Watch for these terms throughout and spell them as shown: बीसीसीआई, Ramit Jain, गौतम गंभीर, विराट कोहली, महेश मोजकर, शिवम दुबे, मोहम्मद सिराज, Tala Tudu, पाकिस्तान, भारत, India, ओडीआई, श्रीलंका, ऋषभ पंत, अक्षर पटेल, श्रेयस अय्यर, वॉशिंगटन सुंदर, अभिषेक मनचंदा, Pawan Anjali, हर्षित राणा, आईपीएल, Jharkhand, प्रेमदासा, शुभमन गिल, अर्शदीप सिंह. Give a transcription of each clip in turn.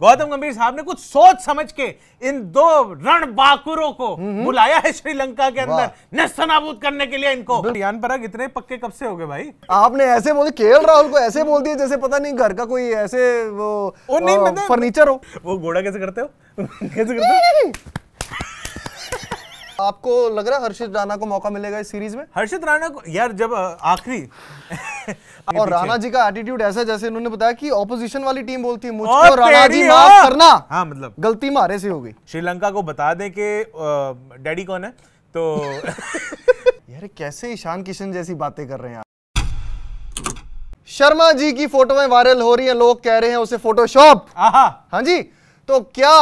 गौतम गंभीर साहब ने कुछ सोच समझ के इन दो रणबांकुरों को बुलाया है श्रीलंका के अंदर नेस्तनाबूद करने के लिए इनको। रियान पराग इतने पक्के कब से हो गए भाई? आपने ऐसे बोले केएल राहुल को, ऐसे बोल दिया जैसे पता नहीं घर का कोई ऐसे वो नहीं मतलब फर्नीचर हो। वो घोड़ा कैसे करते हो कैसे करते हो? आपको लग रहा है हर्षित राणा को मौका मिलेगा इस सीरीज में? हर्षित राणा को यार जब आखिरी और राणा जी का एटीट्यूड ऐसा जैसे इन्होंने बताया कि ऑपोजिशन वाली टीम बोलती है मुझको राणा जी माफ करना। हाँ मतलब गलती मारे से हो गई। श्रीलंका को बता दें कि डैडी कौन है तो यार कैसे ईशान किशन जैसी बातें कर रहे हैं। शर्मा जी की फोटोएं वायरल हो रही है, लोग कह रहे हैं उसे फोटोशॉप। हाँ जी, तो क्या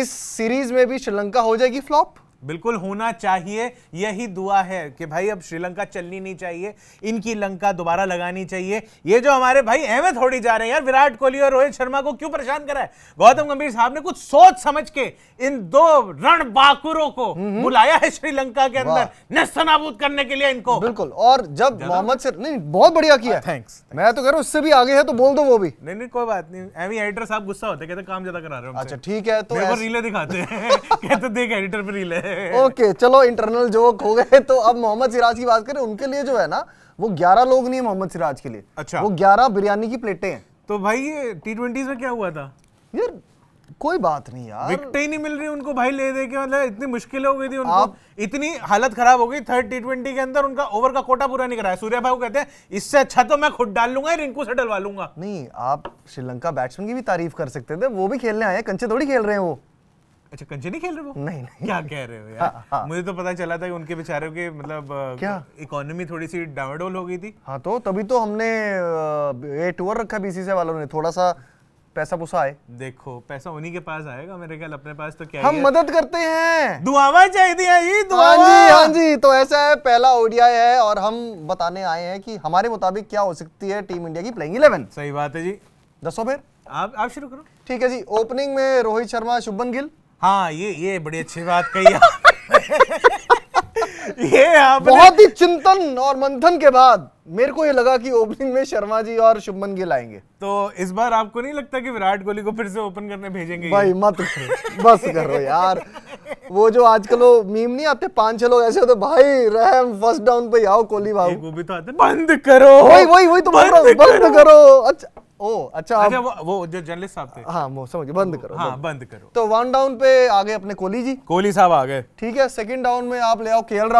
इस सीरीज में भी श्रीलंका हो जाएगी फ्लॉप? बिल्कुल होना चाहिए, यही दुआ है कि भाई अब श्रीलंका चलनी नहीं चाहिए, इनकी लंका दोबारा लगानी चाहिए। ये जो हमारे भाई अहमद थोड़ी जा रहे हैं यार, विराट कोहली और रोहित शर्मा को क्यों परेशान करा है? गौतम गंभीर साहब ने कुछ सोच समझ के इन दो रणबांकुरों को बुलाया है श्रीलंका के अंदर नेस्तनाबूद करने के लिए इनको। बिल्कुल, और जब मोहम्मद सिराज नहीं बहुत बढ़िया किया, थैंक्स। मैं तो कह रहा हूँ उससे भी आगे है तो बोल दो वो भी। नहीं नहीं कोई बात नहीं, एवी एडिटर साहब गुस्सा होते कहते काम ज्यादा करा रहे हो। अच्छा ठीक है, तो रीले दिखाते हैं कहते देख एडिटर पे रील है। ओके चलो इंटरनल जोक हो गए। तो अब मोहम्मद सिराज की बात करें, उनके लिए जो है ना वो 11 लोग नहीं है मोहम्मद सिराज के लिए। अच्छा। वो 11 बिरयानी की प्लेटें हैं। तो भाई ये टी20 में क्या हुआ था यार? कोई बात नहीं यार, विकेट ही नहीं मिल रही उनको भाई ले दे के, मतलब इतनी मुश्किल हो गई थी उनको। इतनी हालत खराब हो गई थर्ड टी20 के अंदर, उनका ओवर का कोटा पूरा नहीं कराया। सूर्या भाई को कहते हैं इससे अच्छा तो मैं खुद डाल लूंगा, रिंकू से डलवा लूंगा। नहीं, आप श्रीलंका बैट्समैन की भी तारीफ कर सकते थे, वो भी खेलने आए, कंचे थोड़ी खेल रहे हैं वो। अच्छा कंचे नहीं खेल रहे वो? नहीं नहीं। क्या कह रहे हो यार? मुझे तो पता चला था कि उनके बेचारों के मतलब क्या इकोनॉमी थोड़ी सी डावाडोल हो गई थी। हाँ तो तभी तो हमने ये टूर रखा बीसीसीआई वालों ने, थोड़ा सा पैसा पुसा आए। देखो पैसा उन्हीं के पास आएगा, मेरे ख्याल अपने पास तो क्या हम मदद करते हैं, दुआवा चाहिए। हाँ जी हाँ जी, तो ऐसा है पहला ओडीआई है और हम बताने आए हैं कि हमारे मुताबिक क्या हो सकती है टीम इंडिया की प्लेइंग 11। सही बात है जी, दसो फिर आप शुरू करो। ठीक है जी, ओपनिंग में रोहित शर्मा, शुभमन गिल। हाँ ये बड़ी अच्छी बात कही ये बहुत ही चिंतन और मंथन के बाद मेरे को ये लगा कि ओपनिंग में शर्मा जी और शुभमन गिल आएंगे। तो इस बार आपको नहीं लगता कि विराट कोहली को फिर से ओपन करने भेजेंगे? भाई मत करो, बस करो यार। वो जो आजकल वो मीम नहीं आते, 5-6 लोग ऐसे होते भाई रहम फर्स्ट डाउन पे आओ कोहली भाई, वो भी तो आते बंद करो, वही तो बंद करो। अच्छा ओ अच्छा वो जो जर्नलिस्ट साहब थे। हाँ वो समझ बंद करो। हाँ बंद करो। तो वन डाउन पे आ गए अपने कोहली जी, कोहली साहब आ गए। ठीक है, सेकंड डाउन में आप ले आओ केएल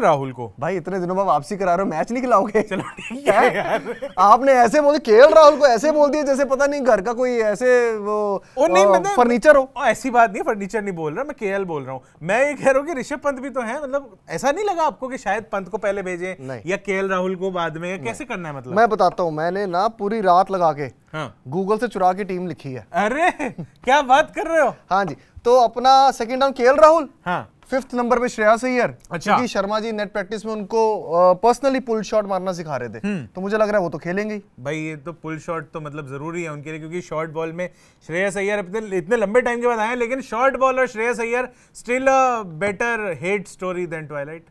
राहुल को। भाई इतने दिनों बाद वापसी करा रहे हो, मैच नहीं खिलाओगे? चलो ठीक है यार। आपने ऐसे बोले केएल राहुल को, ऐसे बोल दिया जैसे पता नहीं घर का कोई ऐसे वो नहीं मतलब फर्नीचर हो। ऐसी बात नहीं, फर्नीचर नहीं बोल रहा मैं, केएल बोल रहा हूँ। मैं ये कह रहा हूँ कि ऋषभ पंत भी तो है, मतलब ऐसा नहीं लगा आपको कि शायद पंत को पहले भेजे या केएल राहुल को बाद में, कैसे करना है? मतलब मैं बताता हूँ, मैंने ना पूरी रात लगा के गूगल से चुरा के टीम लिखी है। अरे क्या बात कर रहे हो। हाँ जी, तो अपना second down KL Rahul, fifth number पे श्रेयस अय्यर। अच्छा। क्योंकि शर्मा जी नेट प्रैक्टिस में उनको पर्सनली पुल शॉट मारना सिखा रहे थे, तो मुझे लग रहा है वो तो खेलेंगे भाई। ये तो पुल शॉट तो मतलब जरूरी है उनके लिए, क्योंकि शॉर्ट बॉल में श्रेयस अय्यर इतने लंबे टाइम के बाद आए, लेकिन शॉर्ट बॉल और श्रेयस अय्यर still a better hate story than Twilight.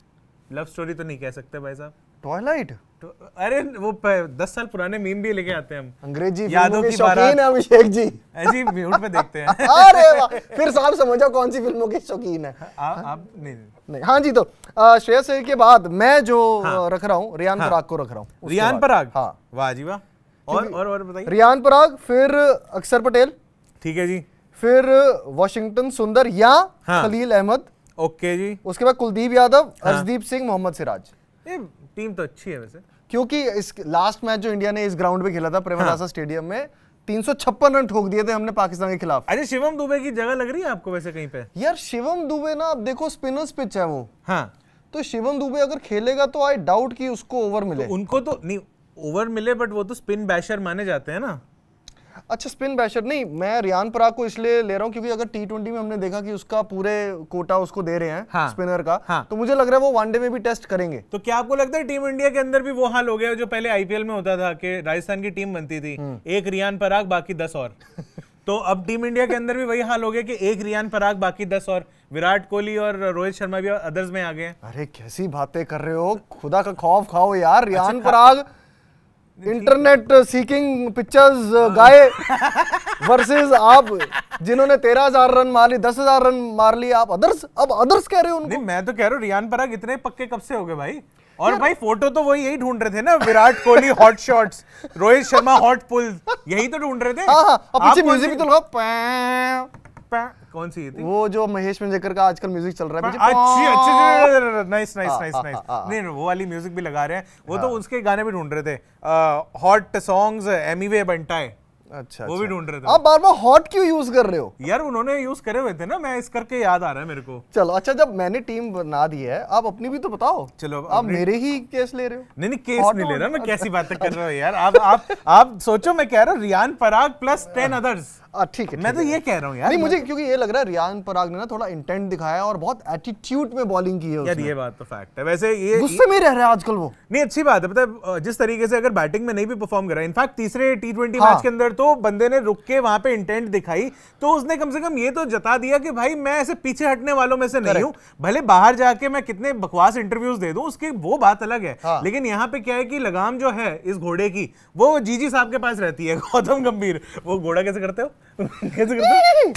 Love story तो नहीं कह सकते भाई साहब, ट्वाइलाइट तो, अरे वो 10 साल पुराने मीम भी लेके आते हैं हम, अंग्रेजी यादों की शौकीन है अभिषेक जी। अजी म्यूट पे देखते हैं। अरे वाह, फिर साहब समझो कौन सी फिल्मों के शौकीन है आप। नहीं। हाँ जी, तो श्रेयस अय्यर के बाद मैं जो रख रहा हूँ रियान पराग को रख रहा हूँ। रियान पराग, हाँ वाह जी वाह। और बताइए। रियान पराग, फिर अक्षर पटेल, ठीक है जी, फिर वॉशिंगटन सुंदर या खलील अहमद, ओके जी, उसके बाद कुलदीप यादव, अर्शदीप सिंह, मोहम्मद सिराज। टीम तो अच्छी है वैसे, क्योंकि इस लास्ट मैच जो इंडिया ने इस ग्राउंड पे खेला था प्रेमदासा स्टेडियम में 356 रन ठोक दिए थे हमने पाकिस्तान के खिलाफ। अरे शिवम दुबे की जगह लग रही है आपको वैसे कहीं पे? यार शिवम दुबे ना, अब देखो स्पिनर्स पिच है वो। हाँ तो शिवम दुबे अगर खेलेगा तो आई डाउट कि उसको ओवर मिले। तो उनको तो नहीं ओवर मिले, बट वो तो स्पिन बैशर माने जाते हैं ना। अच्छा स्पिन बैशर नहीं, मैं रियान पराग को इसलिए ले रहा हूँ क्योंकि अगर टी20 में हमने देखा कि उसका पूरे कोटा उसको दे रहे हैं स्पिनर का, तो मुझे लग रहा है वो वनडे में भी टेस्ट करेंगे। तो क्या आपको लगता है टीम इंडिया के अंदर भी वो हाल हो गया जो पहले आईपीएल में होता था कि राजस्थान की टीम बनती थी, एक रियान पराग बाकी 10 और तो अब टीम इंडिया के अंदर भी वही हाल हो गया कि एक रियान पराग बाकी 10 और विराट कोहली और रोहित शर्मा भी अदर्स में आ गए। अरे कैसी बातें कर रहे हो, खुदा का खौफ खाओ यार। Riyan Parag internet seeking pictures guy versus आप जिन्होंने 13,000 रन मारी, 10,000 रन मार लिए आप अदर्स, अब अदर्स कह रहे हो उनको। मैं तो कह रहा हूँ रियान पराग इतने पक्के कब से हो गए भाई। और भाई फोटो तो वही यही ढूंढ रहे थे ना, विराट कोहली hot shots, Rohit Sharma hot pulls, यही तो ढूंढ रहे थे। हाँ, म्यूजिक भी तो लगा, कौन सी थी वो जो महेश मोजकर का आजकल म्यूजिक चल रहा है। अच्छा, नाइस नाइस नाइस नाइस। नहीं वो वाली म्यूजिक भी लगा रहे हैं वो तो, उसके गाने भी ढूंढ रहे थे, हॉट सॉन्ग्स एमीवे बंटाए। अच्छा, वो भी ढूंढ रहे थे। आप बार-बार हॉट क्यों यूज कर रहे हो यार, उन्होंने यूज करे हुए थे ना, मैं इस करके याद आ रहा है मेरे को। चलो अच्छा, जब मैंने टीम बना दी है आप अपनी भी तो बताओ। चलो आप मेरे ही केस ले रहे हो। नहीं नहीं केस नहीं ले रहा मैं, कैसी बातें कर रहे हो यार आप सोचो, मैं कह रहा हूँ रियान पराग प्लस 10 अदर्स। ठीक है, मैं तो ये कह रहा हूँ यार। नहीं मुझे क्योंकि ये लग रहा है रियान पराग ने ना थोड़ा इंटेंट दिखाया और बहुत एटीट्यूड में बॉलिंग की है यार, ये बात तो फैक्ट है। वैसे ये गुस्से में रह रहा है आजकल वो, नहीं अच्छी बात है। पता है जिस तरीके से अगर बैटिंग में नहीं भी परफॉर्म कर रहा है, इनफैक्ट तीसरे T20 मैच के अंदर तो बंदे ने रुक के वहां पे इंटेंट दिखाई, तो उसने कम से कम ये तो जता दिया कि भाई मैं ऐसे पीछे हटने वालों में से नहीं हूँ। भले बाहर जाके मैं कितने बकवास इंटरव्यूज दे दूं उसकी वो बात अलग है, लेकिन यहाँ पे क्या है कि लगाम जो है इस घोड़े की वो जीजी साहब के पास रहती है, गौतम गंभीर। वो घोड़ा कैसे करते हो कैसे करते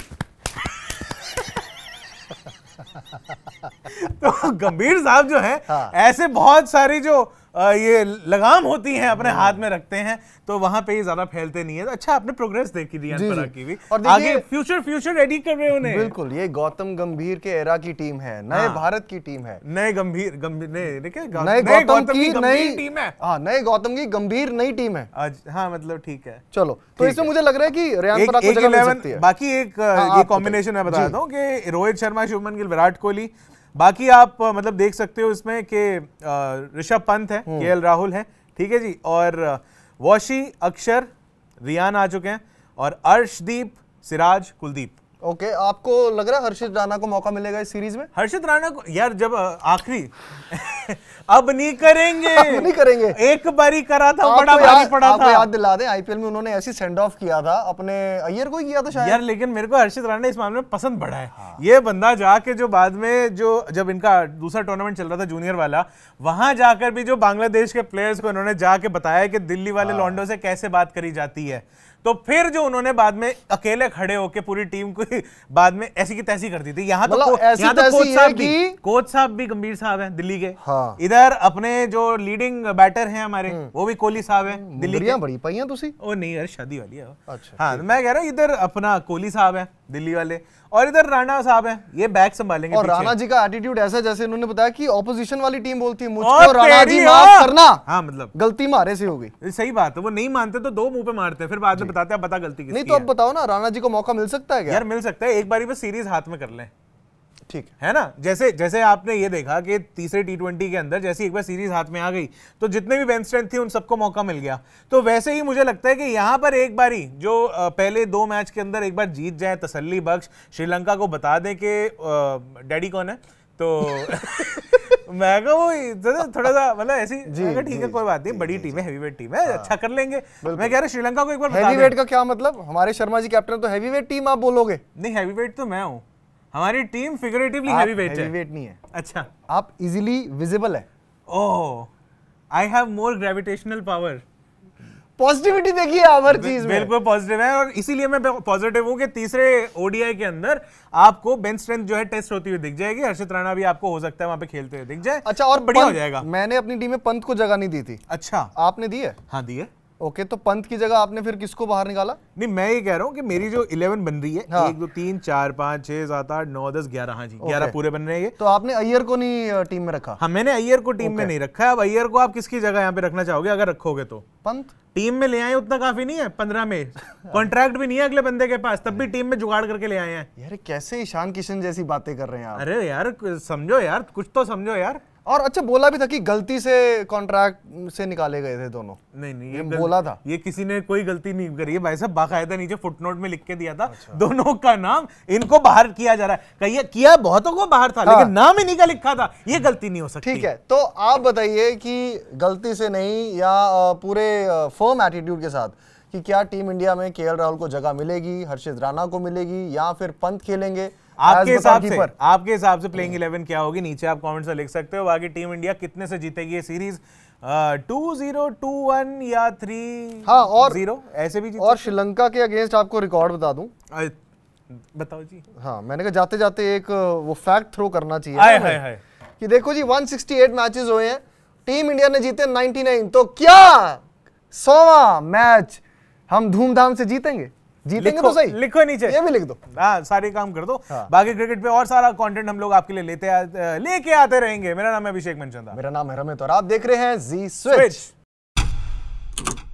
तो गंभीर साहब जो है ऐसे बहुत सारी जो ये लगाम होती है अपने हाथ में रखते हैं, तो वहां पे ये ज्यादा फैलते नहीं है। अच्छा आपने प्रोग्रेस देखी रियान पराग की भी, और आगे फ्यूचर रेडी कर रहे हो उन्हें। बिल्कुल, ये गौतम गंभीर के एरा की टीम है, नए भारत की टीम है, नए गंभीर गंभीर नई टीम है। हाँ मतलब ठीक है, चलो तो इसमें मुझे लग रहा है कि रियान पराग बाकी एक कॉम्बिनेशन मैं बता दूं कि रोहित शर्मा, शुभमन गिल, विराट कोहली। बाकी आप मतलब देख सकते हो इसमें कि ऋषभ पंत है, केएल राहुल है, ठीक है जी, और वॉशी, अक्षर, रियान आ चुके हैं, और अर्शदीप, सिराज, कुलदीप। ओके, आपको लग रहा है हर्षित राणा को मौका मिलेगा इस सीरीज में? हर्षित राणा को यार जब आखिरी अब नहीं करेंगे। एक बारी करा था, बड़ा भारी पड़ा था। याद दिला दें आईपीएल में उन्होंने ऐसी सेंड ऑफ किया था अपने अय्यर को ही किया था शायद यार, लेकिन मेरे को हर्षित राणा इस मामले में पसंद पड़ा है। ये बंदा जाके जो बाद में जो जब इनका दूसरा टूर्नामेंट चल रहा था जूनियर वाला, वहां जाकर भी जो बांग्लादेश के प्लेयर्स को इन्होंने जाके बताया कि दिल्ली वाले लॉन्डो से कैसे बात करी जाती है, तो फिर जो उन्होंने बाद में अकेले खड़े होके पूरी टीम को बाद में ऐसी की तैसी कर दी थी। यहाँ तो कोच साहब भी गंभीर साहब हैं दिल्ली के, इधर अपने जो लीडिंग बैटर हैं हमारे वो भी कोहली साहब हैं दिल्ली के। बड़ी पाई हैं तुसी? ओ नहीं यार शादी वाली है। अच्छा हाँ, मैं कह रहा हूँ इधर अपना कोहली साहब है दिल्ली वाले, और इधर राणा साहब हैं, ये बैक संभालेंगे। और राणा जी का एटीट्यूड ऐसा जैसे इन्होंने बताया कि ऑपोजिशन वाली टीम बोलती है मुझको राणा जी माफ करना। हाँ मतलब गलती मारे से हो गई, सही बात है। वो नहीं मानते तो दो मुंह पे मारते हैं, फिर बाद में बताते हैं बता गलती किसकी है। नहीं तो अब बताओ ना, राणा जी को मौका मिल सकता है क्या? यार मिल सकता है, एक बार बस सीरीज हाथ में कर लें, ठीक है ना। जैसे जैसे आपने ये देखा कि तीसरे T20 के अंदर जैसे एक बार सीरीज हाथ में आ गई तो जितने भी बेंच स्ट्रेंथ थी उन सबको मौका मिल गया, तो वैसे ही मुझे लगता है कि यहाँ पर एक बारी जो पहले दो मैच के अंदर एक बार जीत जाए तसल्ली बख्श, श्रीलंका को बता दें कि डैडी कौन है, तो मैं वो थोड़ा सा मतलब ऐसी ठीक है कोई बात नहीं, बड़ी टीम है, हैवीवेट टीम है, अच्छा कर लेंगे। मैं कह रहा श्रीलंका को एक बार हैवीवेट का क्या मतलब, हमारे शर्मा जी कैप्टन तो हैवीवेट टीम आप बोलोगे। नहीं हैवीवेट तो मैं हूँ, हमारी टीम फिगरेटिवली हैवीवेट नहीं है। अच्छा आप इजीली विजिबल है। Oh I have more gravitational power. Positivity देखिए हर चीज में, बिल्कुल पॉजिटिव है, और इसीलिए मैं पॉजिटिव हूं कि तीसरे ओडीआई के अंदर आपको बेंच स्ट्रेंथ जो है टेस्ट होती हुई दिख जाएगी। हर्षित राणा भी आपको हो सकता है वहां पे खेलते हुए दिख जाए। अच्छा और बढ़िया हो जाएगा। मैंने अपनी टीम में पंत को जगह नहीं दी थी। अच्छा आपने दी है? हाँ दी है। ओके तो पंत की जगह आपने फिर किसको बाहर निकाला? नहीं मैं ये कह रहा हूँ कि मेरी जो 11 बन रही है 1 2 3 4 5 6 7 8 9 10 11, हाँ जी 11 पूरे बन रहे हैं। तो आपने अय्यर को नहीं टीम में रखा? हाँ मैंने अय्यर को टीम में नहीं रखा है। अब अय्यर को आप किसकी जगह यहाँ पे रखना चाहोगे? अगर रखोगे तो पंत टीम में ले आए, उतना काफी नहीं है 15 में कॉन्ट्रैक्ट भी नहीं है अगले बंदे के पास, तब भी टीम में जुगाड़ करके ले आए हैं। यार कैसे ईशान किशन जैसी बातें कर रहे हैं आप। अरे यार समझो यार, कुछ तो समझो यार। और अच्छा बोला भी था कि गलती से कॉन्ट्रैक्ट से निकाले गए थे दोनों। नहीं नहीं ये बोला था, ये किसी ने कोई गलती नहीं करी है भाई साहब, बाकायदा नीचे फुटनोट में लिख के दिया था। अच्छा। दोनों का नाम इनको बाहर किया जा रहा है, कहिए किया बहुतों को बाहर था लेकिन नाम इन्हीं का लिखा था, ये गलती नहीं हो सकती। ठीक है तो आप बताइए कि गलती से नहीं या पूरे फर्म एटीट्यूड के साथ कि क्या टीम इंडिया में केएल राहुल को जगह मिलेगी, हर्षित राणा को मिलेगी, या फिर पंत खेलेंगे? आपके हिसाब से प्लेइंग 11 क्या होगी नीचे आप कमेंट्स में लिख सकते हो। बाकी टीम इंडिया कितने से जीतेगी ये सीरीज 2-0, 2-1 या 3। हाँ और 0 ऐसे भी। और श्रीलंका के अगेंस्ट आपको रिकॉर्ड बता दूं। बताओ जी। हाँ मैंने कहा जाते जाते एक वो फैक्ट थ्रो करना चाहिए। हाय हाय हाय कि देखो जी 168 मैचेस हुए हैं, टीम इंडिया ने जीते 99, तो क्या 100वां मैच हम धूमधाम से जीतेंगे? जीतेंगे तो सही, लिखो नीचे, ये भी लिख दो। हाँ सारे काम कर दो। हाँ। बाकी क्रिकेट पे और सारा कंटेंट हम लोग आपके लिए लेके आते रहेंगे। मेरा नाम है अभिषेक मनचंदा। मेरा नाम है रमित और आप देख रहे हैं जी स्विच।